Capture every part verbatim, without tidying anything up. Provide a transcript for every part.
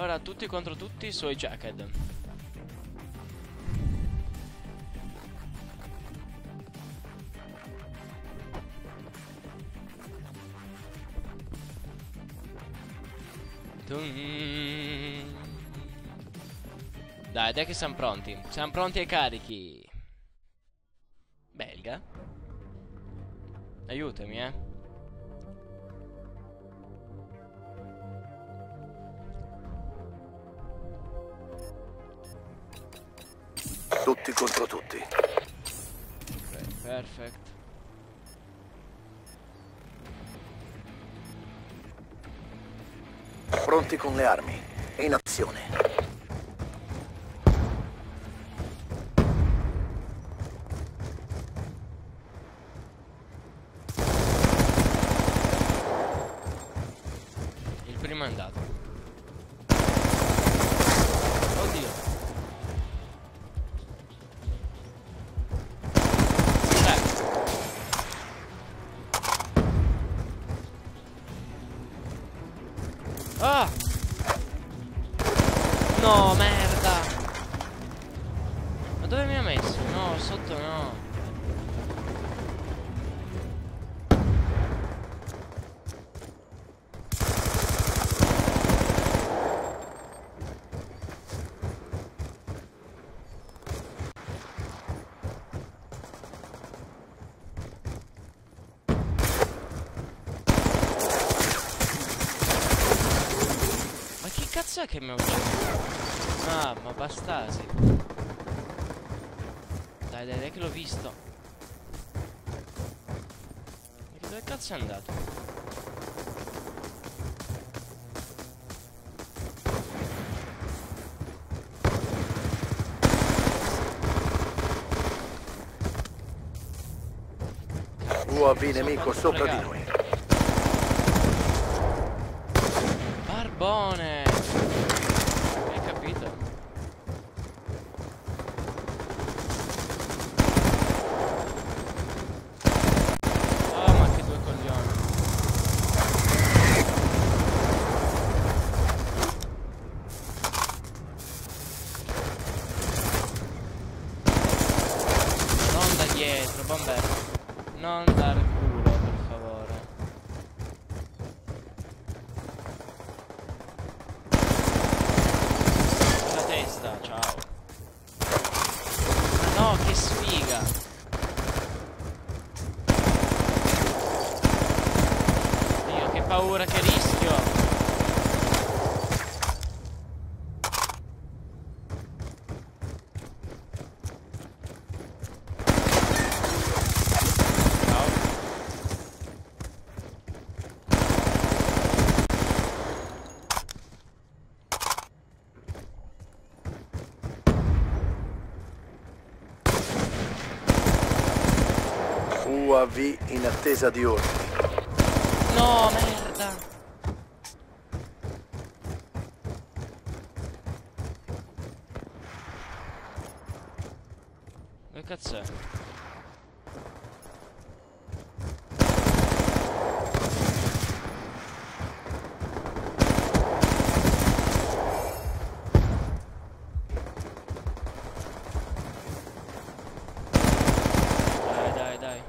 Ora tutti contro tutti sui jacket. Dai, dai che siamo pronti. Siamo pronti e carichi. Belga. Aiutami, eh. Tutti contro tutti. Ok, perfetto. Pronti con le armi. In azione. Il primo è andato. Oddio. Ah! No, merda! Ma dove mi ha messo? No, sotto no. Ma che cazzo è che mi ha ucciso? Ah, ma bastasi. Dai, dai, dai che l'ho visto. Ma dove cazzo è andato? U A V nemico sopra di noi. Barbone. Dietro, bomber. Non dar culo, per favore. La testa, ciao. Ma no, che sfiga. Dio, che paura, che rischio. U A V in attesa di ordini. No, merda. Dove cazzo è? Dai, dai, dai.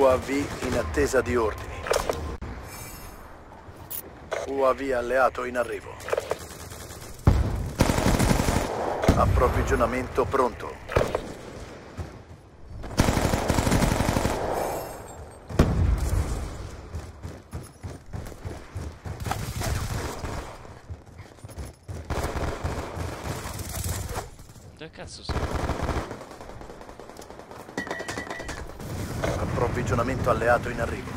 U A V in attesa di ordini. U A V alleato in arrivo. Approvvigionamento pronto. Dove cazzo sono? Approvvigionamento alleato in arrivo.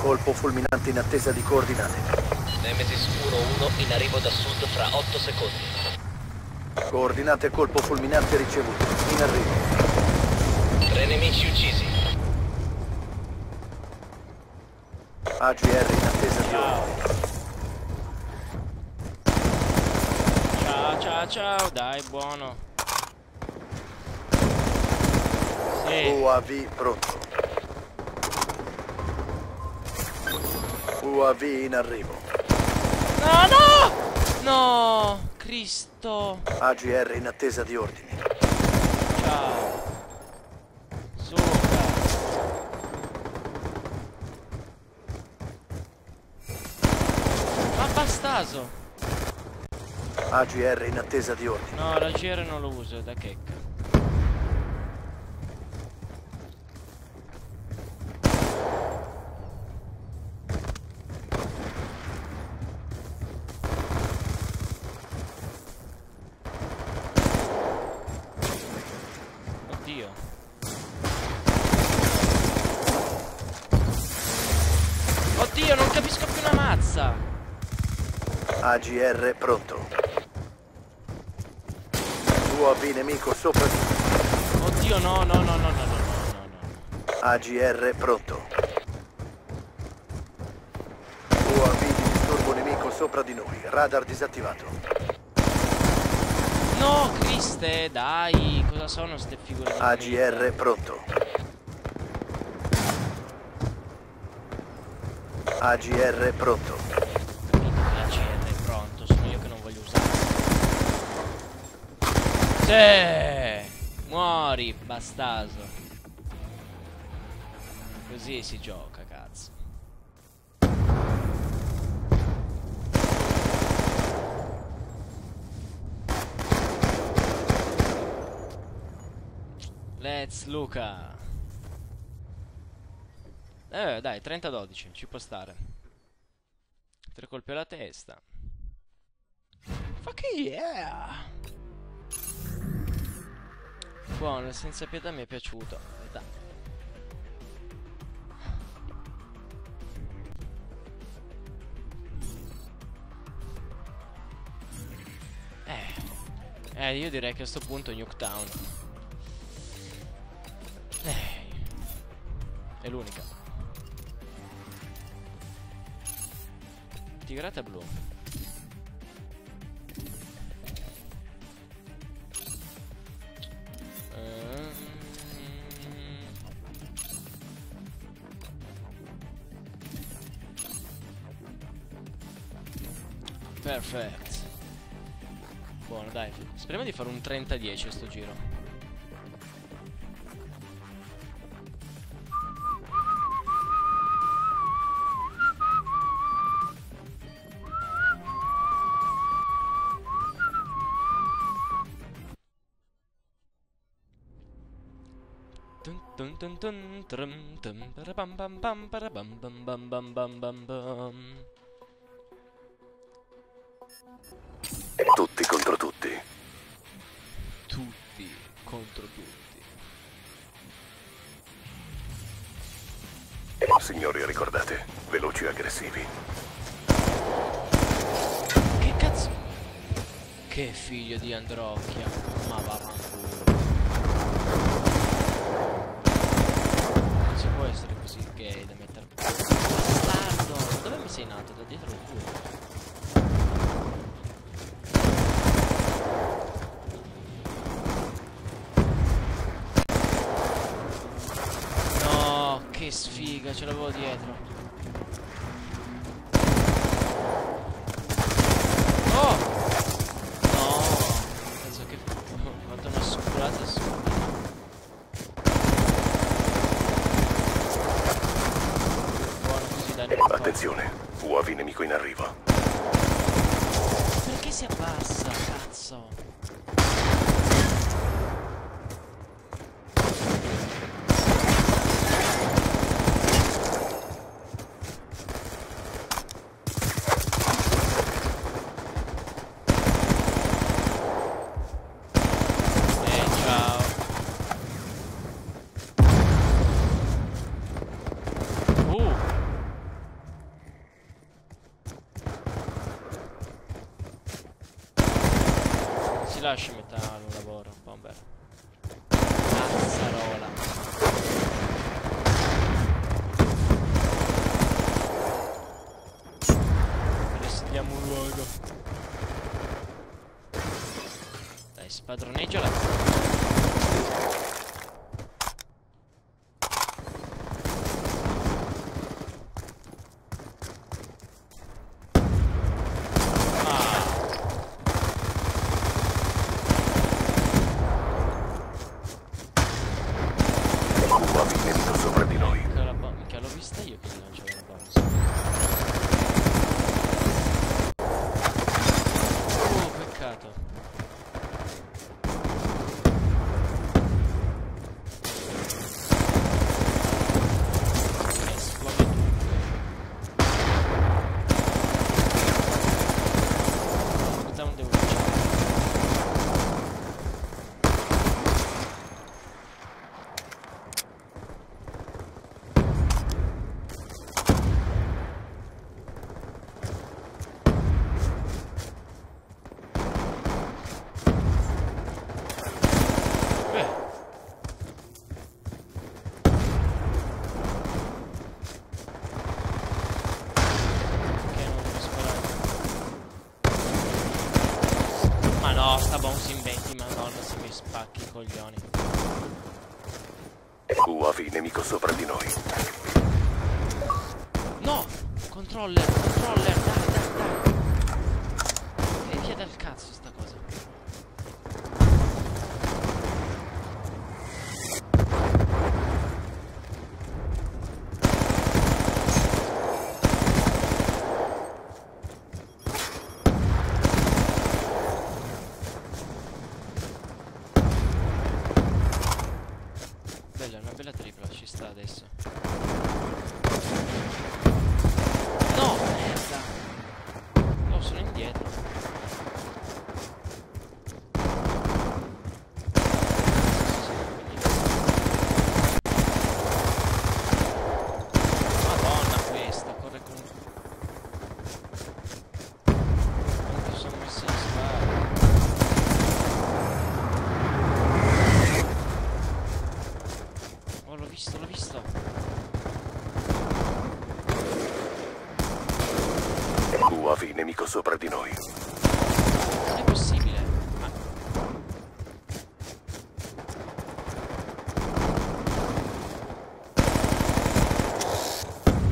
Colpo fulminante in attesa di coordinate. Nemesis uno uno in arrivo da sud fra otto secondi. Coordinate colpo fulminante ricevuto. In arrivo. Tre nemici uccisi. A G R in attesa di ordini. Ciao ciao ciao, dai buono. Sì. U A V pronto. U A V in arrivo. No no! No! Cristo! A G R in attesa di ordini. Ciao. Sopra. Ma bastaso! A G R in attesa di ordini. No, l'A G R non lo uso, da checca. Oddio, non capisco più una mazza. A G R pronto. U A V nemico sopra. Oddio, no, no, no, no, no, no, no, no. A G R pronto. U A V disturbo nemico sopra di noi. Radar disattivato. No, Criste, dai, cosa sono ste figure? A G R pronto. A G R pronto. A G R pronto, sono io che non voglio usare. Sì, muori, bastaso. Così si gioca, cazzo. Let's Luca. Eh dai, trenta dodici, ci può stare. Tre colpi alla testa. Fuck yeah! Buono, senza pietà mi è piaciuto. Dai. Eh. Eh, io direi che a sto punto è Nuketown. Eh. È l'unica. Tigrata blu. Uh, perfetto. Buono, dai. Speriamo di fare un trenta dieci sto giro. Dun dun dun dun dun parabam bam bam parabam bam bam bam bam bam bam. Tutti contro tutti. Tutti contro tutti. Signori, ricordate, veloci e aggressivi. Che cazzo? Che figlio di Androcchia. Ma va avanti. Può essere così gay da mettere. Bastardo! Dove mi sei nato? Da dietro il culo. No, che sfiga, ce l'avevo dietro. Oh! No! Penso che ho fatto una sculata su. Attenzione, U A V nemico in arrivo. Perché si abbassa, cazzo? Lasci metà un lavoro, bomber. Cazzo. parola. Adesso diamo un luogo. Dai, spadroneggiala. Coglioni. U A V nemico sopra di noi. No! Controller, controller, dai, dai, dai. Che via dal cazzo sta cosa. Nemico sopra di noi. Non è possibile. Ma...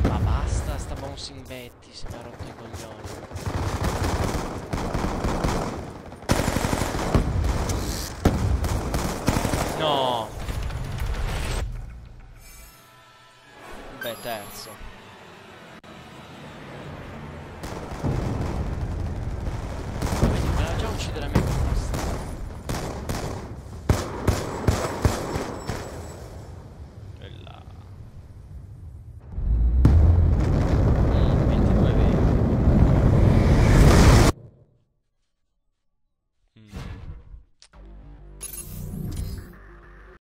ma basta, sta bouncing Betty, si mi ha rotto i coglioni. No. Beh, terzo. Della mia